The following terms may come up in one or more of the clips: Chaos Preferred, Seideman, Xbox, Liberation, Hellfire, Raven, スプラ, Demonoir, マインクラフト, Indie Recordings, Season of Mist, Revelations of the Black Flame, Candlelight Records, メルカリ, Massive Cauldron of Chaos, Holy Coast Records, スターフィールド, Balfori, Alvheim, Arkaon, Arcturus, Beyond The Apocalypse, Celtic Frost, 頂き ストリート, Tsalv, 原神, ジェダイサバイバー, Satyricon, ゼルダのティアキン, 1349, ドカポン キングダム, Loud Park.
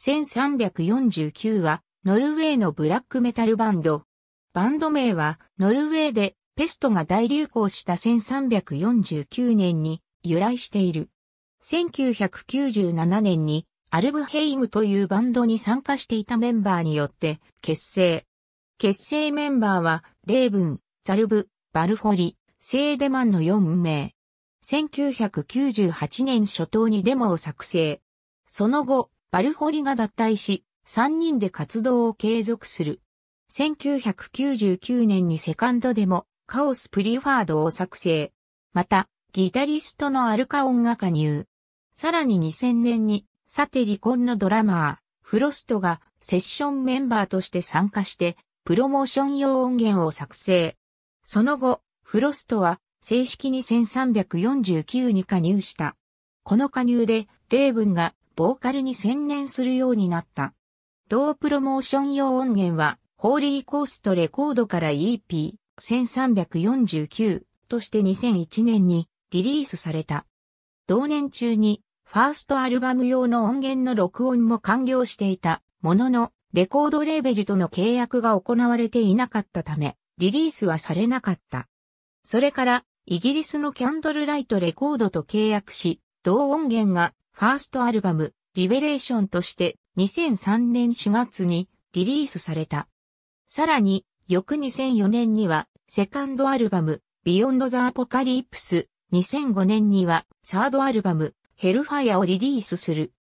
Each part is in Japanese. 1349はノルウェーのブラックメタルバンド。バンド名はノルウェーでペストが大流行した1349年に由来している。1997年にアルブヘイムというバンドに参加していたメンバーによって結成。結成メンバーはレーブン、ザルブ、バルフォリ、セーデマンの4名。1998年初頭にデモを作成。その後、バルフォリが脱退し、3人で活動を継続する。1999年にセカンドデモ、カオスプリファードを作成。また、ギタリストのアルカオンが加入。さらに2000年に、サテリコンのドラマー、フロストがセッションメンバーとして参加して、プロモーション用音源を作成。その後、フロストは正式に1349に加入した。この加入で、レーブンがボーカルに専念するようになった。同プロモーション用音源は、ホーリーコーストレコードから EP、1349として2001年にリリースされた。同年中にファーストアルバム用の音源の録音も完了していたものの、レコードレーベルとの契約が行われていなかったため、リリースはされなかった。それから、イギリスのキャンドルライトレコードと契約し、同音源がファーストアルバム、リベレーションとして2003年4月にリリースされた。さらに、翌2004年には、セカンドアルバム、ビヨンド・ザ・アポカリプス、2005年には、サードアルバム、ヘルファイアをリリースする。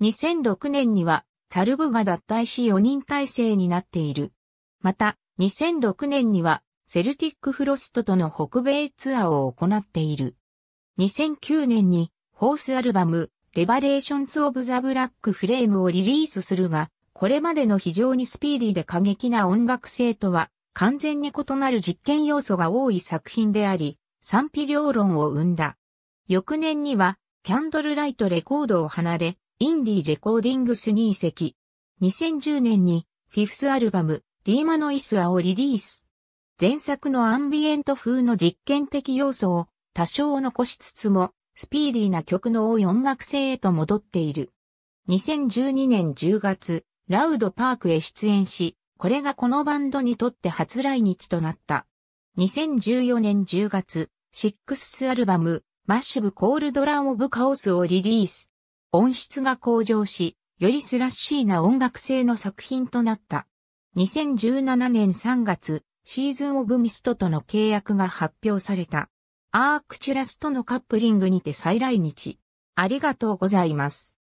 2006年には、ザルブが脱退し4人体制になっている。また、2006年には、セルティック・フロストとの北米ツアーを行っている。2009年に、フォースアルバム、レバレーションズ・オブ・ザ・ブラック・フレームをリリースするが、これまでの非常にスピーディーで過激な音楽性とは完全に異なる実験要素が多い作品であり、賛否両論を生んだ。翌年にはキャンドルライトレコードを離れ、インディーレコーディングスに移籍。2010年にフィフスアルバムディーマノイスアをリリース。前作のアンビエント風の実験的要素を多少残しつつも、スピーディーな曲の多い音楽性へと戻っている。2012年10月、ラウドパークへ出演し、これがこのバンドにとって初来日となった。2014年10月、6th アルバム、Massive Cauldron of Chaosをリリース。音質が向上し、よりスラッシーな音楽性の作品となった。2017年3月、シーズン・オブ・ミストとの契約が発表された。アークチュラスとのカップリングにて再来日。ありがとうございます。